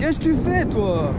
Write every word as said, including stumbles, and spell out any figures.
Qu'est-ce que tu fais, toi?